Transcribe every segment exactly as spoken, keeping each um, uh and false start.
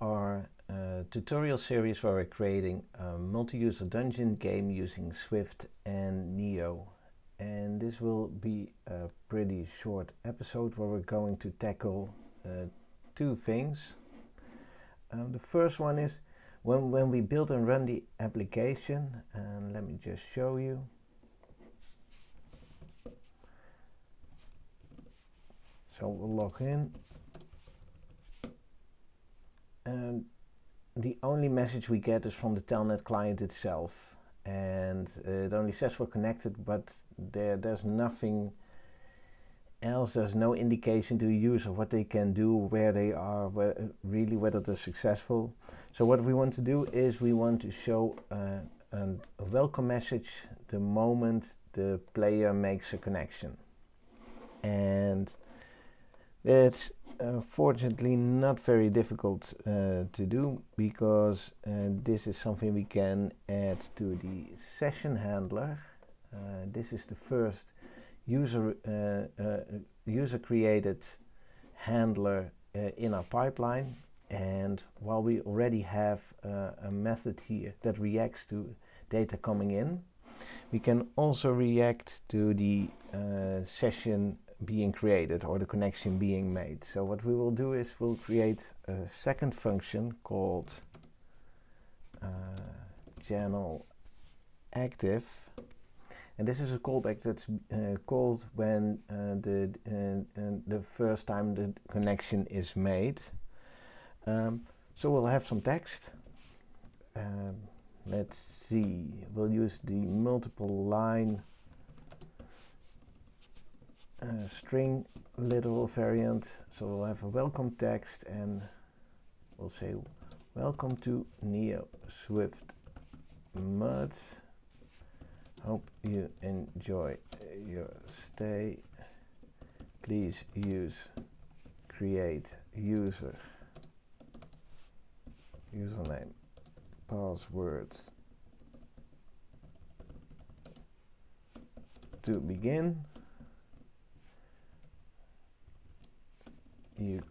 Our uh, tutorial series where we're creating a multi-user dungeon game using Swift and Neo, and this will be a pretty short episode where we're going to tackle uh, two things. Um, the first one is when, when we build and run the application, and let me just show you. So we'll log in. And the only message we get is from the telnet client itself, and uh, it only says we're connected, but there, there's nothing else. There's no indication to the user what they can do, where they are, where, really whether they're successful. So what we want to do is we want to show uh, an, a welcome message the moment the player makes a connection, and it's unfortunately not very difficult uh, to do, because uh, this is something we can add to the session handler. Uh, this is the first user uh, uh, user created handler uh, in our pipeline, and while we already have uh, a method here that reacts to data coming in, we can also react to the uh, session being created or the connection being made. So what we will do is we'll create a second function called uh, channel active, and this is a callback that's uh, called when uh, the uh, uh, the first time the connection is made. Um, so we'll have some text. Um, let's see, we'll use the multiple line Uh, string literal variant, so we'll have a welcome text, and we'll say welcome to NIOSwiftMUD. Hope you enjoy your stay. Please use create user username passwords to begin. You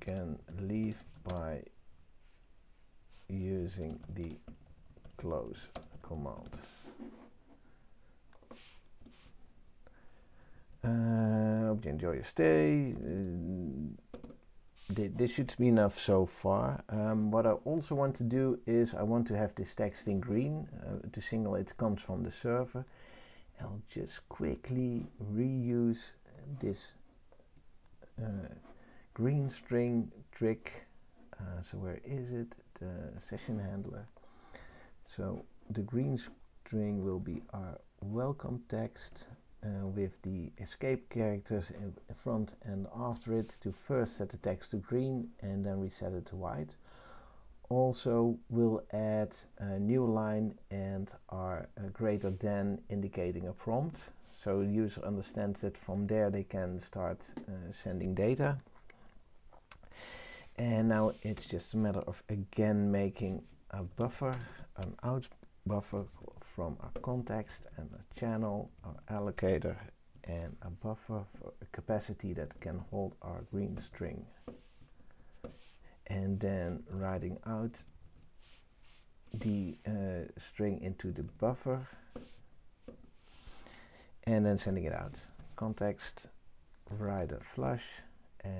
can leave by using the close command. Uh, hope you enjoy your stay. Uh, th this should be enough so far. Um, what I also want to do is I want to have this text in green uh, to signal it comes from the server. I'll just quickly reuse this uh, green string trick. Uh, so where is it? The session handler. So the green string will be our welcome text uh, with the escape characters in front and after it to first set the text to green and then reset it to white. Also we'll add a new line and our uh, greater than indicating a prompt, so the user understands that from there they can start uh, sending data. And now it's just a matter of again making a buffer, an out buffer from our context and a channel, our allocator, and a buffer for a capacity that can hold our green string. And then writing out the uh, string into the buffer and then sending it out. Context, writer flush.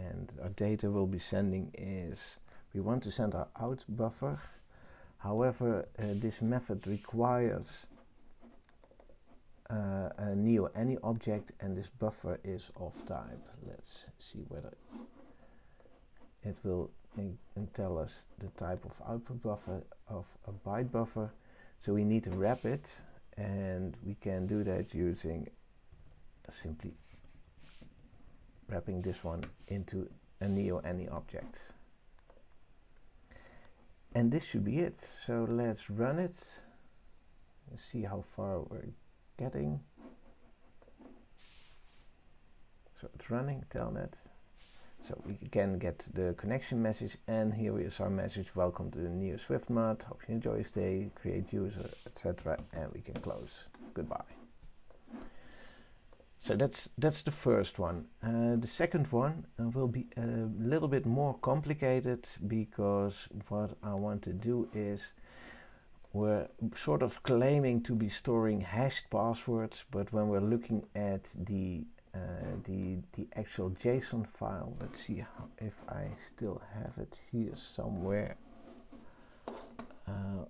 And our data will be sending is, we want to send our out buffer. However, uh, this method requires uh, a new any object, and this buffer is of type. Let's see whether it will in in tell us the type of output buffer of a byte buffer. So we need to wrap it, and we can do that using simply wrapping this one into a Neo any object. And this should be it. So let's run it and see how far we're getting. So it's running telnet. So we can get the connection message, and here is our message, welcome to the NIOSwiftMUD, hope you enjoy your stay, create user, et cetera, and we can close. Goodbye. So that's that's the first one. Uh, the second one uh, will be a little bit more complicated, because what I want to do is we're sort of claiming to be storing hashed passwords, but when we're looking at the uh, the the actual JSON file, let's see how, if I still have it here somewhere. Uh,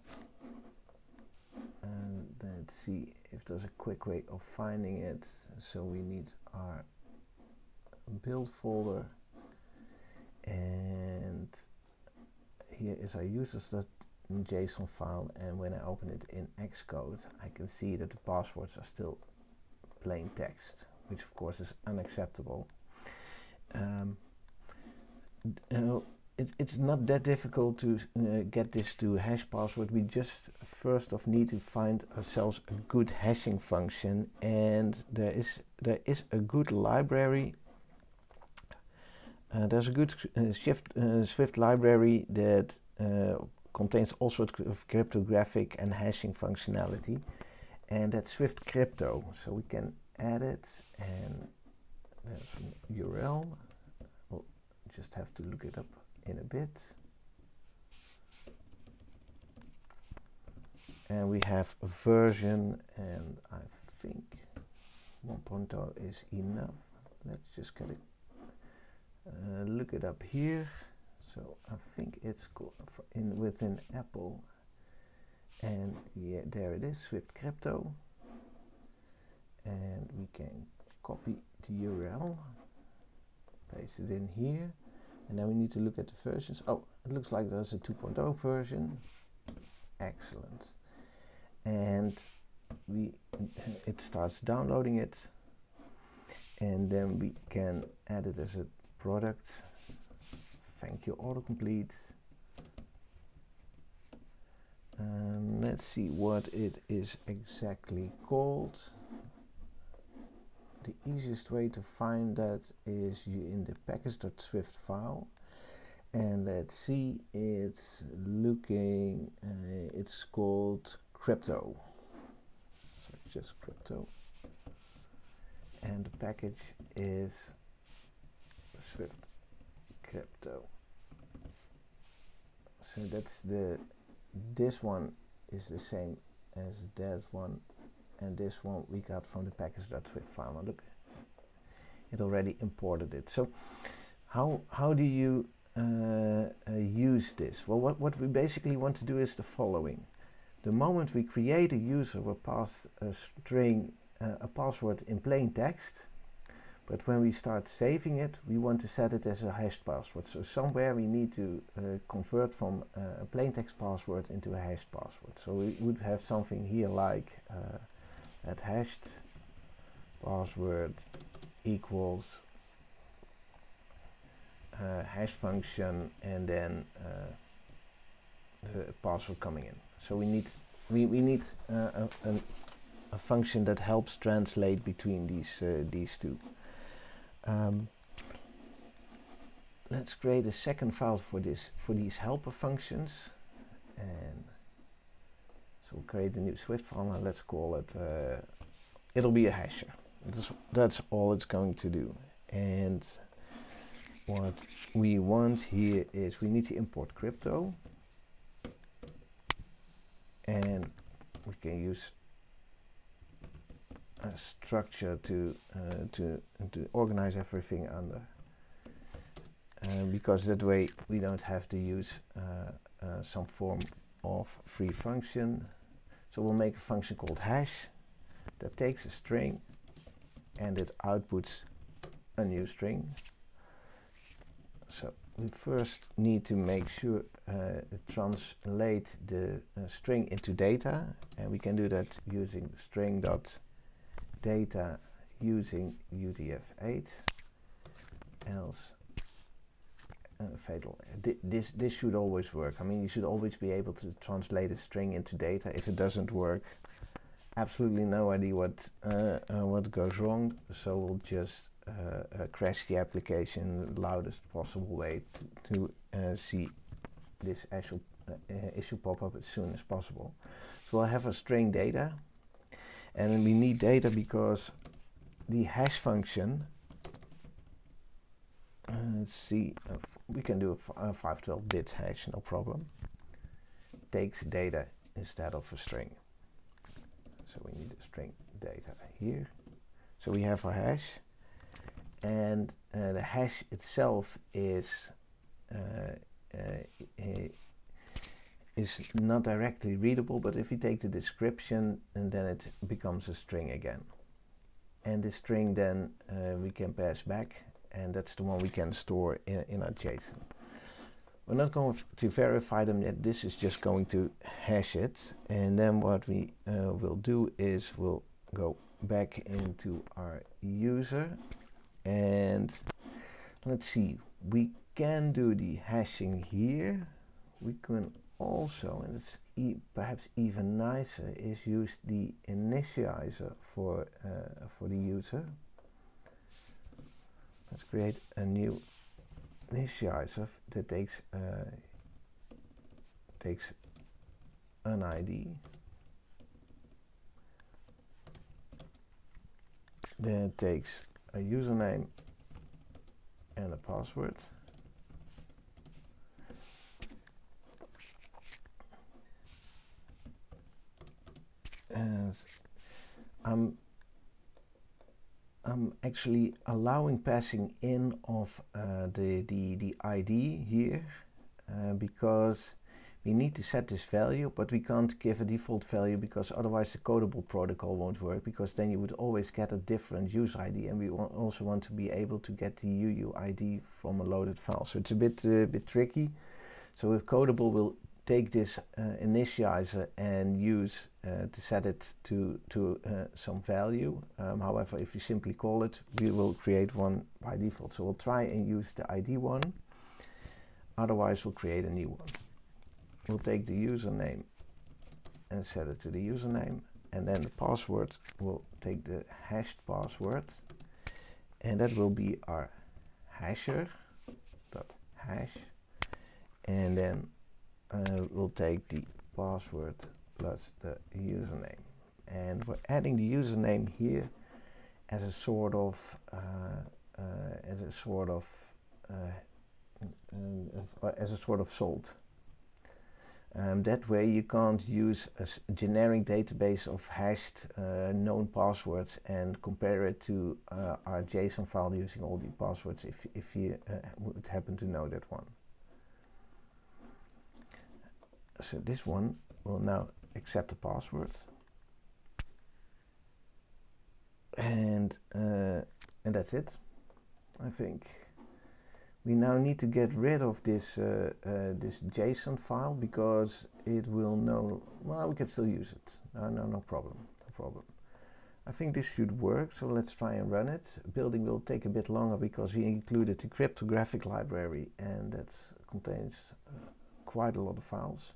and let's see if there's a quick way of finding it. So we need our build folder, and here is our users.json file, and when I open it in Xcode, I can see that the passwords are still plain text, which of course is unacceptable. Um, you know, It, it's not that difficult to uh, get this to hash password. We just first of need to find ourselves a good hashing function, and there is there is a good library. Uh, there's a good uh, Swift uh, Swift library that uh, contains all sorts of cryptographic and hashing functionality, and that's Swift Crypto. So we can add it, and there's an U R L. We'll just have to look it up in a bit, and we have a version, and I think one point oh is enough. Let's just get it, uh, look it up here. So I think it's in within Apple, and yeah, there it is, Swift Crypto, and we can copy the U R L, paste it in here. And then we need to look at the versions. Oh, it looks like there's a two point oh version. Excellent. And we it starts downloading it. And then we can add it as a product. Thank you, autocomplete. Um, let's see what it is exactly called. The easiest way to find that is you in the package.swift file, and let's see, it's looking, uh, it's called Crypto, so just Crypto, and the package is Swift Crypto. So that's the, this one is the same as that one, and this one we got from the package.swift file. Look, it already imported it. So how how do you uh, uh, use this? Well, what, what we basically want to do is the following. The moment we create a user, we pass a string, uh, a password in plain text, but when we start saving it, we want to set it as a hashed password. So somewhere we need to uh, convert from uh, a plain text password into a hashed password. So we would have something here like uh, at hashed password equals uh, hash function, and then uh, the password coming in. So we need we, we need uh, a, a, a function that helps translate between these uh, these two. Um, let's create a second file for this for these helper functions, and we'll create a new Swift file, and let's call it, uh, it'll be a hasher. That's, that's all it's going to do. And what we want here is we need to import Crypto, and we can use a structure to uh, to, to organize everything under, uh, because that way we don't have to use uh, uh, some form of free function. So we'll make a function called hash that takes a string and it outputs a new string. So we first need to make sure uh, translate the uh, string into data, and we can do that using string.data using U T F eight, else uh, fatal. Th this this should always work. I mean, you should always be able to translate a string into data. If it doesn't work, absolutely no idea what uh, uh, what goes wrong. So we'll just uh, uh, crash the application in the loudest possible way to, to uh, see this actual uh, uh, issue pop up as soon as possible. So I'll have a string data, and we need data because the hash function. Uh, let's see if we can do a five twelve bit hash, no problem. Takes data instead of a string. So we need a string data here. So we have our hash, and uh, the hash itself is uh, uh, is not directly readable, but if you take the description, and then it becomes a string again. And the string then uh, we can pass back, and that's the one we can store in, in our JSON. We're not going to verify them yet. This is just going to hash it, and then what we uh, will do is we'll go back into our user, and let's see, we can do the hashing here. We can also, and it's e perhaps even nicer, is use the initializer for uh, for the user. Let's create a new initializer that takes uh, takes an I D. Then it takes a username and a password. And I'm I'm actually allowing passing in of uh, the, the the I D here uh, because we need to set this value, but we can't give a default value because otherwise the Codable protocol won't work, because then you would always get a different user I D, and we want also want to be able to get the U U I D from a loaded file. So it's a bit uh, bit tricky. So with Codable, we'll take this uh, initializer and use uh, to set it to to uh, some value. Um, however, if you simply call it, we will create one by default. So we'll try and use the I D one. Otherwise, we'll create a new one. We'll take the username and set it to the username, and then the password, we'll take the hashed password, and that will be our hasher dot hash, and then uh, we'll take the password plus the username, and we're adding the username here as a sort of uh, uh, as a sort of uh, uh, as a sort of salt. Um, that way you can't use a s generic database of hashed uh, known passwords and compare it to uh, our JSON file using all the passwords if, if you uh, would happen to know that one. So this one will now accept the password, and uh, and that's it, I think. We now need to get rid of this uh, uh, this JSON file because it will no. Well, we can still use it. No, no, no problem. No problem. I think this should work. So let's try and run it. Building will take a bit longer because we included the cryptographic library, and that contains uh, quite a lot of files.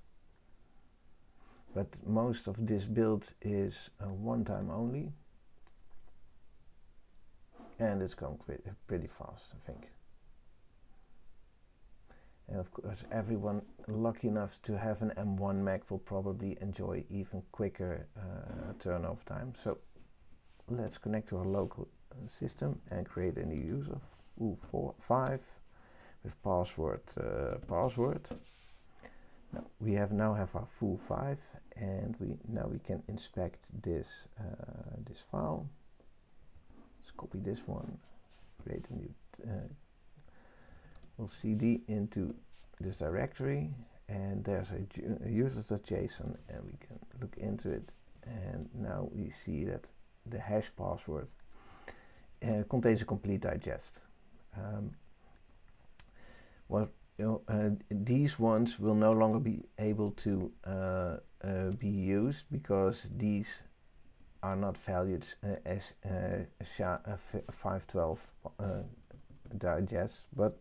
But most of this build is uh, one time only, and it's going pretty fast, I think. And of course, everyone lucky enough to have an M one Mac will probably enjoy even quicker uh, turnover time. So let's connect to our local uh, system and create a new user foo four five with password uh, password. Now we have now have our foo five, and we now we can inspect this uh, this file. Let's copy this one. Create a new. Uh, We'll cd into this directory, and there's a, a users.json, and we can look into it, and now we see that the hash password uh, contains a complete digest. Um, what, you know, uh, these ones will no longer be able to uh, uh, be used because these are not valued uh, as uh, S H A five twelve uh, digests, but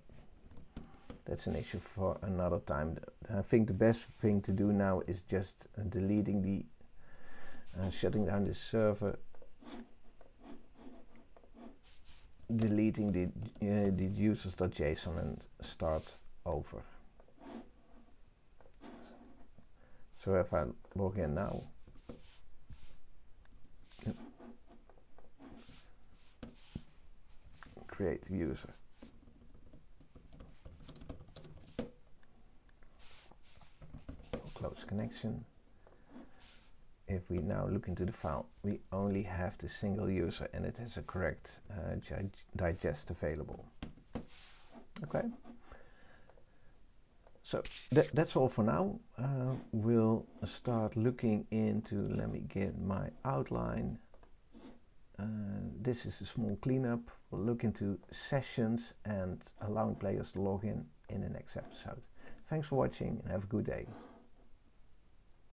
that's an issue for another time. I think the best thing to do now is just uh, deleting the, uh, shutting down this server, deleting the, uh, the users.json, and start over. So if I log in now, create user. Close connection. If we now look into the file, we only have the single user and it has a correct uh, digest available. Okay. So th that's all for now. Uh, we'll start looking into, let me get my outline. Uh, this is a small cleanup. We'll look into sessions and allowing players to log in in the next episode. Thanks for watching and have a good day.